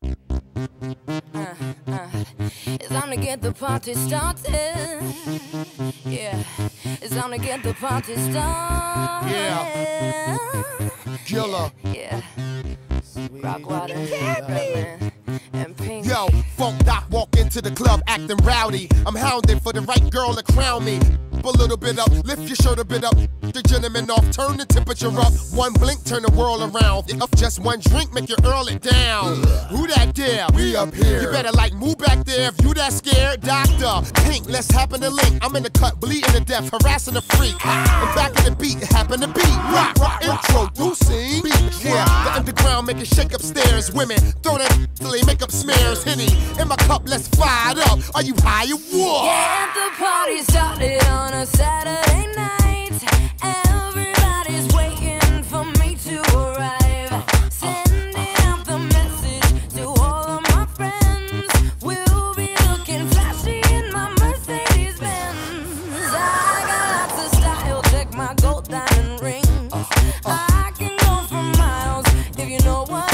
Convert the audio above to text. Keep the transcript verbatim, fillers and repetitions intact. Uh, uh, it's time to get the party started. Yeah, it's time to get the party started. Yeah, killer. Yeah, yeah. Rock water, man, and pink. Yo, funk doc walk into the club acting rowdy. I'm hounded for the right girl to crown me. A little bit up, lift your shirt a bit up. The gentleman off, turn the temperature up. One blink, turn the world around. If just one drink, make you earl it down. Who that there? We up here. You better like move back there if you that scared. Doctor, pink, let's happen to link. I'm in the cut, bleeding to death, harassing a freak. And back in the beat, it happened to be rock, rock, introducing beat. Yeah, the underground make it shake upstairs. Women, throw that till they make up smears. Henny, in my cup, let's fire it up. Are you high or what? Yeah, the party started on On a Saturday night, everybody's waiting for me to arrive. Sending out the message to all of my friends. We'll be looking flashy in my Mercedes Benz. I got lots of style, check my gold diamond rings. I can go for miles if you know what.